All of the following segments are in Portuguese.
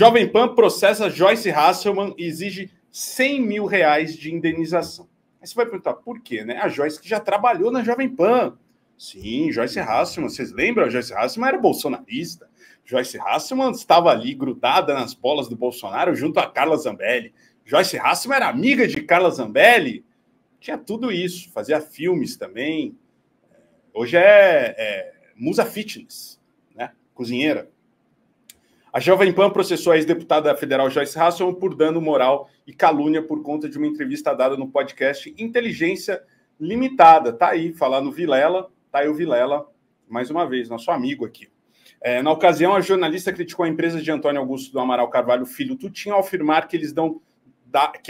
Jovem Pan processa Joice Hasselmann e exige 100 mil reais de indenização. Aí você vai perguntar por quê, né? A Joice que já trabalhou na Jovem Pan. Sim, Joice Hasselmann, vocês lembram? A Joice Hasselmann era bolsonarista. Joice Hasselmann estava ali grudada nas bolas do Bolsonaro junto a Carla Zambelli. Joice Hasselmann era amiga de Carla Zambelli. Tinha tudo isso, fazia filmes também. Hoje é musa fitness, né? Cozinheira. A Jovem Pan processou a ex-deputada federal Joice Hasselmann por dano moral e calúnia por conta de uma entrevista dada no podcast Inteligência Limitada. Tá aí, falar no Vilela, tá aí o Vilela, mais uma vez, nosso amigo aqui. É, na ocasião, a jornalista criticou a empresa de Antônio Augusto do Amaral Carvalho Filho Tutinho ao afirmar que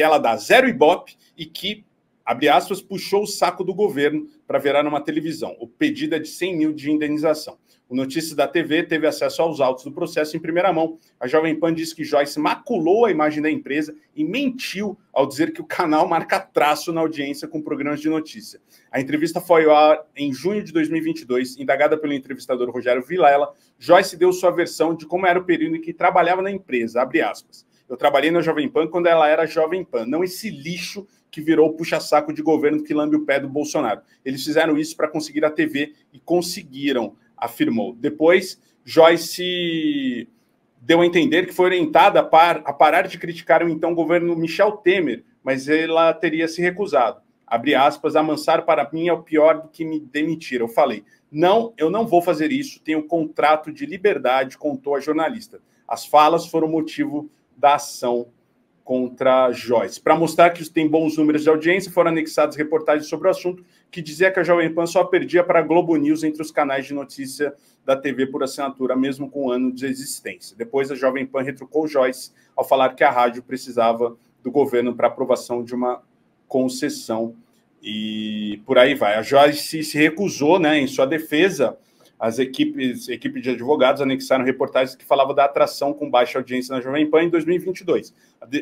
ela dá zero ibope e que, abre aspas, puxou o saco do governo para virar numa televisão. O pedido é de 100 mil de indenização. O Notícias da TV teve acesso aos autos do processo em primeira mão. A Jovem Pan diz que Joice maculou a imagem da empresa e mentiu ao dizer que o canal marca traço na audiência com programas de notícia. A entrevista foi ao ar em junho de 2022. Indagada pelo entrevistador Rogério Vilela, Joice deu sua versão de como era o período em que trabalhava na empresa, abre aspas. Eu trabalhei na Jovem Pan quando ela era Jovem Pan, não esse lixo que virou puxa-saco de governo que lambe o pé do Bolsonaro. Eles fizeram isso para conseguir a TV e conseguiram, afirmou. Depois, Joice deu a entender que foi orientada a parar de criticar o então governo Michel Temer, mas ela teria se recusado. Abre aspas, amansar para mim é o pior do que me demitir. Eu falei, não, eu não vou fazer isso, tenho contrato de liberdade, contou a jornalista. As falas foram motivo da ação contra Joice. Para mostrar que tem bons números de audiência, foram anexadas reportagens sobre o assunto que dizia que a Jovem Pan só perdia para a GloboNews entre os canais de notícia da TV por assinatura, mesmo com um ano de existência. Depois, a Jovem Pan retrucou Joice ao falar que a rádio precisava do governo para aprovação de uma concessão e por aí vai. A Joice se recusou, né, em sua defesa. A equipe de advogados anexaram reportagens que falavam da atração com baixa audiência na Jovem Pan em 2022.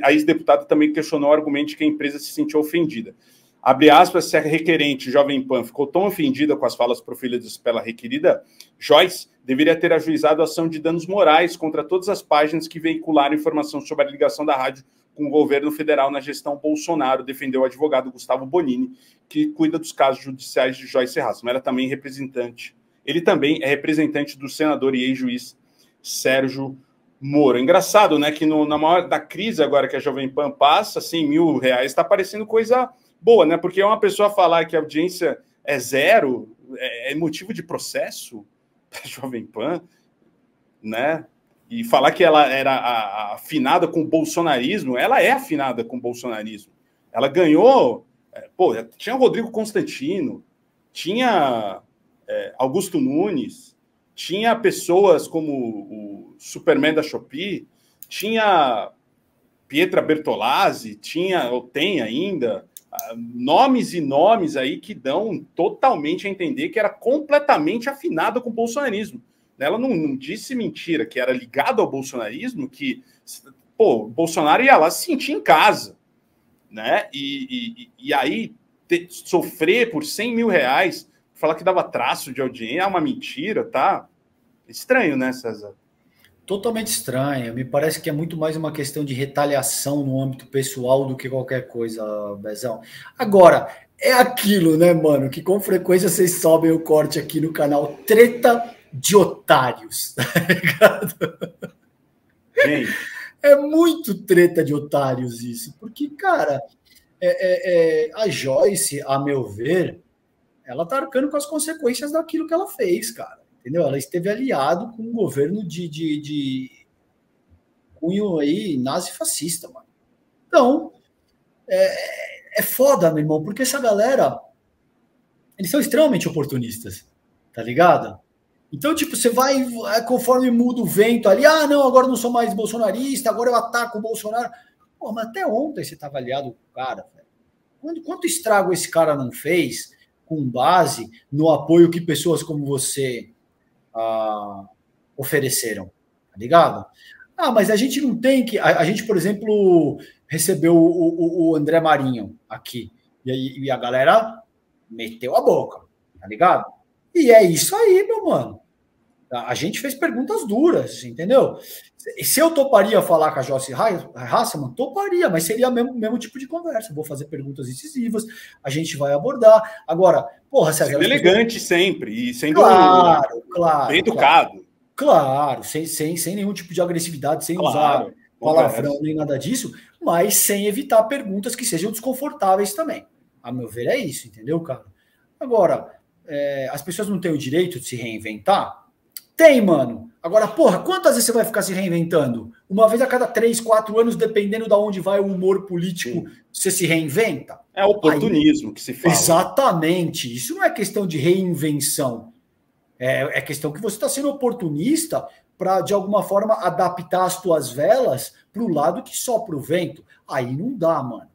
A ex-deputada também questionou o argumento de que a empresa se sentiu ofendida. Abre aspas, se a requerente Jovem Pan ficou tão ofendida com as falas proferidas pela requerida, Joice deveria ter ajuizado a ação de danos morais contra todas as páginas que veicularam informação sobre a ligação da rádio com o governo federal na gestão Bolsonaro, defendeu o advogado Gustavo Bonini, que cuida dos casos judiciais de Joice Hasselmann. Era também representante. Ele também é representante do senador e ex-juiz Sérgio Moro. Engraçado, né? Que na maior da crise agora que a Jovem Pan passa, 100 mil reais está parecendo coisa boa, né? Porque uma pessoa falar que a audiência é zero é motivo de processo da Jovem Pan, né? E falar que ela era afinada com o bolsonarismo, ela é afinada com o bolsonarismo. Ela ganhou... Pô, tinha o Rodrigo Constantino, tinha... Augusto Nunes, tinha pessoas como o Superman da Shopee, tinha Pietra Bertolazzi, tinha, ou tem ainda, nomes e nomes aí que dão totalmente a entender que era completamente afinada com o bolsonarismo. Ela não disse mentira, que era ligada ao bolsonarismo, que, pô, o Bolsonaro ia lá se sentir em casa, né? E aí sofrer por 100 mil reais... Falar que dava traço de audiência, é uma mentira, tá? Estranho, né, César? Totalmente estranho. Me parece que é muito mais uma questão de retaliação no âmbito pessoal do que qualquer coisa, Bezão. Agora, é aquilo, né, mano, que com frequência vocês sobem o corte aqui no canal Treta de Otários, tá ligado? Gente. É muito treta de otários isso, porque, cara, a Joice, a meu ver... Ela tá arcando com as consequências daquilo que ela fez, cara. Entendeu? Ela esteve aliado com um governo de cunho aí nazi-fascista, mano. Então, é foda, meu irmão, porque essa galera, eles são extremamente oportunistas, tá ligado? Então, tipo, você vai, conforme muda o vento ali, ah, não, agora eu não sou mais bolsonarista, agora eu ataco o Bolsonaro. Pô, mas até ontem você tava aliado com o cara, velho. Quanto estrago esse cara não fez... com base no apoio que pessoas como você ofereceram, tá ligado? Ah, mas a gente não tem que... A gente, por exemplo, recebeu o André Marinho aqui, e a galera meteu a boca, tá ligado? E é isso aí, meu mano. A gente fez perguntas duras, entendeu? Se eu toparia falar com a Joice Hasselmann, toparia, mas seria o mesmo tipo de conversa. Eu vou fazer perguntas incisivas, a gente vai abordar. Agora, porra, Sérgio... elegante sempre, e sendo... Claro, claro. Bem educado. Claro, sem nenhum tipo de agressividade, sem usar palavrão nem nada disso, mas sem evitar perguntas que sejam desconfortáveis também. A meu ver, é isso, entendeu, cara? Agora, as pessoas não têm o direito de se reinventar? Tem, mano. Agora, porra, quantas vezes você vai ficar se reinventando? Uma vez a cada 3, 4 anos, dependendo de onde vai o humor político, você se reinventa? É oportunismo que se fala. Exatamente. Isso não é questão de reinvenção. É questão que você está sendo oportunista para, de alguma forma, adaptar as tuas velas para o lado que sopra o vento. Aí não dá, mano.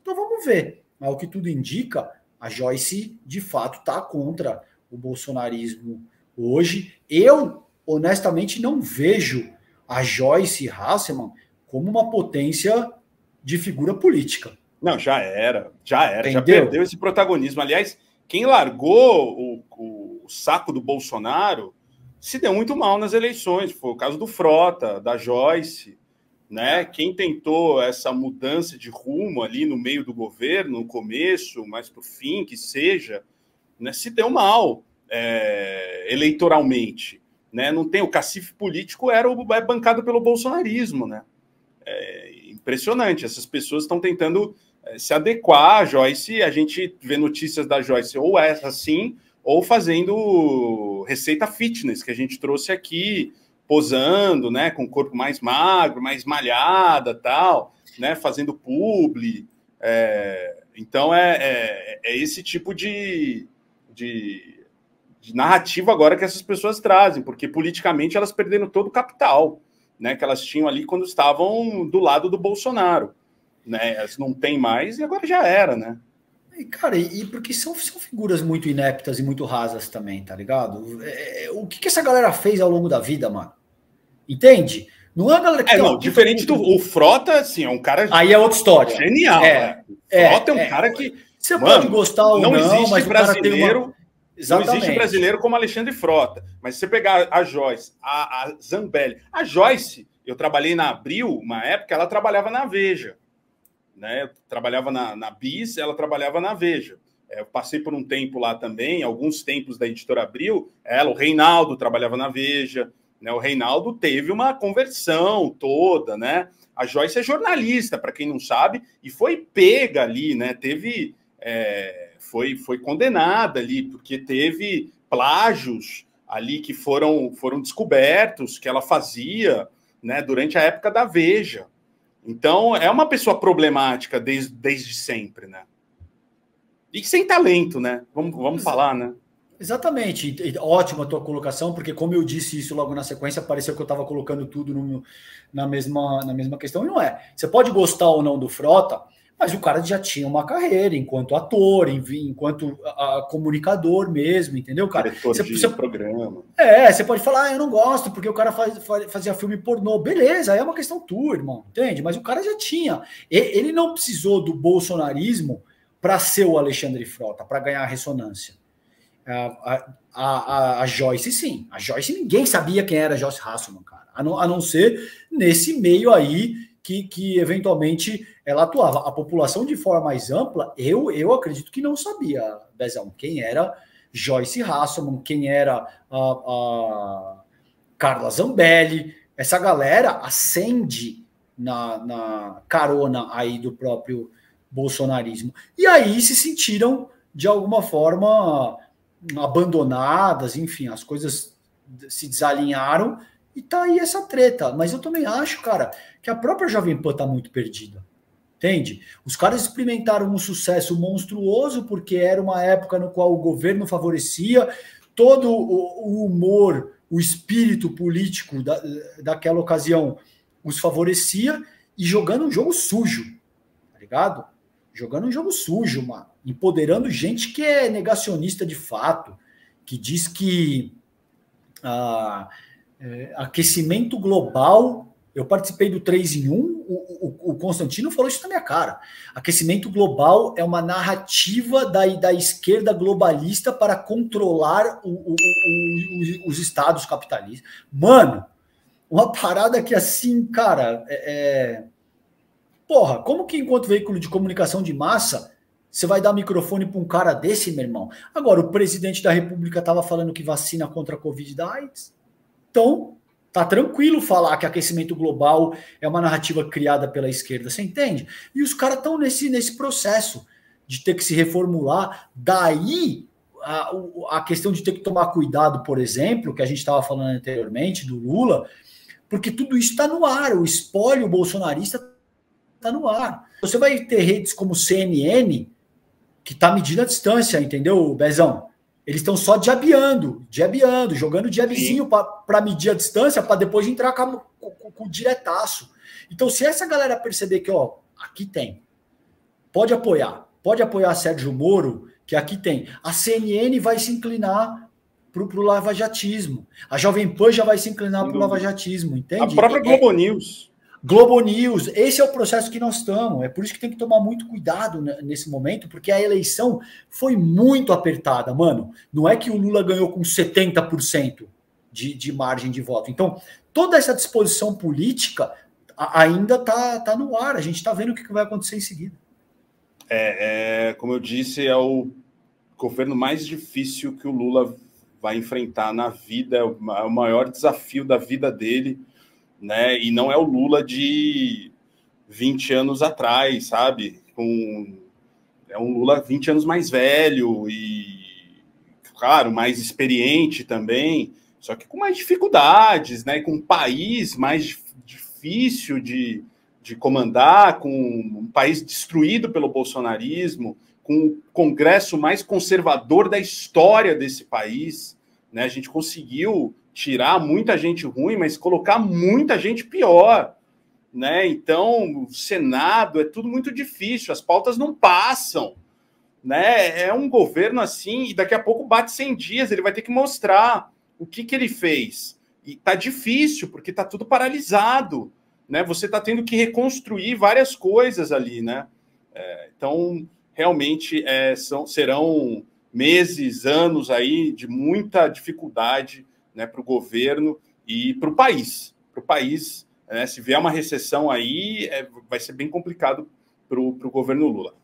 Então vamos ver. Mas o que tudo indica, a Joice, de fato, está contra o bolsonarismo hoje. Eu, honestamente, não vejo a Joice Hasselmann como uma potência de figura política. Não, já era, entendeu? Já perdeu esse protagonismo. Aliás, quem largou o saco do Bolsonaro se deu muito mal nas eleições. Foi o caso do Frota, da Joice, né? Quem tentou essa mudança de rumo ali no meio do governo, no começo, mas pro fim, que seja, né, se deu mal. Eleitoralmente, né? Não tem, o cacife político é bancado pelo bolsonarismo, né? Impressionante, essas pessoas estão tentando se adequar à Joice. A gente vê notícias da Joice ou essa assim, ou fazendo receita fitness, que a gente trouxe aqui, posando, né, com o corpo mais magro, mais malhada, tal, né, fazendo publi. Então é esse tipo de narrativa agora que essas pessoas trazem, porque politicamente elas perderam todo o capital, né, que elas tinham ali quando estavam do lado do Bolsonaro, né? Elas não têm mais e agora já era, né? E, cara, e porque são figuras muito ineptas e muito rasas também, tá ligado? O que essa galera fez ao longo da vida, mano? Entende? Não é a galera que... não, diferente do... O Frota, assim, é um cara... Aí é outra história. Genial, né? O Frota é um cara que... Você, mano, pode gostar ou não, existe, mas brasileiro... O cara tem uma... Exatamente. Não existe brasileiro como Alexandre Frota, mas se você pegar a Joice, a Zambelli... A Joice, eu trabalhei na Abril, uma época, ela trabalhava na Veja, né? Eu trabalhava na BIS, ela trabalhava na Veja. Eu passei por um tempo lá também, alguns tempos da Editora Abril, o Reinaldo trabalhava na Veja, né? O Reinaldo teve uma conversão toda, né? A Joice é jornalista, para quem não sabe, e foi pega ali, né? Teve... Foi condenada ali, porque teve plágios ali que foram descobertos, que ela fazia, né, durante a época da Veja. Então, é uma pessoa problemática desde sempre, né? E sem talento, né? Vamos falar, né? Exatamente. Ótima a tua colocação, porque como eu disse isso logo na sequência, pareceu que eu estava colocando tudo na mesma questão, e não é. Você pode gostar ou não do Frota, mas o cara já tinha uma carreira enquanto ator, enquanto comunicador mesmo, entendeu, cara? Diretor de programa. Você pode falar, eu não gosto, porque o cara fazia filme pornô. Beleza, aí é uma questão tua, irmão, entende? Mas o cara já tinha. Ele não precisou do bolsonarismo para ser o Alexandre Frota, para ganhar ressonância. A Joice, sim. A Joice, ninguém sabia quem era a Joice Hasselmann, cara. A não ser nesse meio aí, que eventualmente ela atuava. A população, de forma mais ampla, eu acredito que não sabia, Bezão, quem era Joice Hasselmann, quem era a Carla Zambelli. Essa galera ascende na carona aí do próprio bolsonarismo. E aí se sentiram, de alguma forma, abandonadas, enfim, as coisas se desalinharam. E tá aí essa treta, mas eu também acho, cara, que a própria Jovem Pan tá muito perdida, entende? Os caras experimentaram um sucesso monstruoso porque era uma época no qual o governo favorecia todo o humor, o espírito político daquela ocasião os favorecia, e jogando um jogo sujo, tá ligado? Jogando um jogo sujo, mano, empoderando gente que é negacionista de fato, que diz que... aquecimento global Eu participei do 3 em 1, o Constantino falou isso na minha cara. Aquecimento global é uma narrativa da esquerda globalista para controlar os estados capitalistas. Mano, uma parada que assim, cara, porra, como que enquanto veículo de comunicação de massa, você vai dar microfone para um cara desse, meu irmão? Agora, o presidente da República estava falando que vacina contra a Covid da AIDS. Então, tá tranquilo falar que aquecimento global é uma narrativa criada pela esquerda, você entende? E os caras estão nesse processo de ter que se reformular. Daí a questão de ter que tomar cuidado, por exemplo, que a gente estava falando anteriormente do Lula, porque tudo isso está no ar, o espólio bolsonarista está no ar. Você vai ter redes como CNN, que está medindo a distância, entendeu, Bezão? Eles estão só jabbeando, jogando jabzinho para medir a distância, para depois entrar com o diretaço. Então, se essa galera perceber que, ó, aqui tem, pode apoiar Sérgio Moro, que aqui tem, a CNN vai se inclinar pro lavajatismo, a Jovem Pan já vai se inclinar pro lavajatismo, entende? A própria GloboNews. GloboNews, esse é o processo que nós estamos, é por isso que tem que tomar muito cuidado nesse momento, porque a eleição foi muito apertada, mano. Não é que o Lula ganhou com 70% de margem de voto. Então, toda essa disposição política ainda está no ar, a gente está vendo o que vai acontecer em seguida. Como eu disse, é o governo mais difícil que o Lula vai enfrentar na vida, é o maior desafio da vida dele, né? E não é o Lula de 20 anos atrás, sabe? É um Lula 20 anos mais velho e, claro, mais experiente também, só que com mais dificuldades, né? Com um país mais difícil de comandar, com um país destruído pelo bolsonarismo, com o Congresso mais conservador da história desse país, né? A gente conseguiu tirar muita gente ruim, mas colocar muita gente pior, né? Então, o Senado é tudo muito difícil, as pautas não passam, né? É um governo assim, e daqui a pouco bate 100 dias, ele vai ter que mostrar o que ele fez. E tá difícil, porque tá tudo paralisado, né? Você tá tendo que reconstruir várias coisas ali, né? Então, realmente, serão meses, anos aí de muita dificuldade, né, para o governo e para o país. Para o país, né, se vier uma recessão aí, vai ser bem complicado para o governo Lula.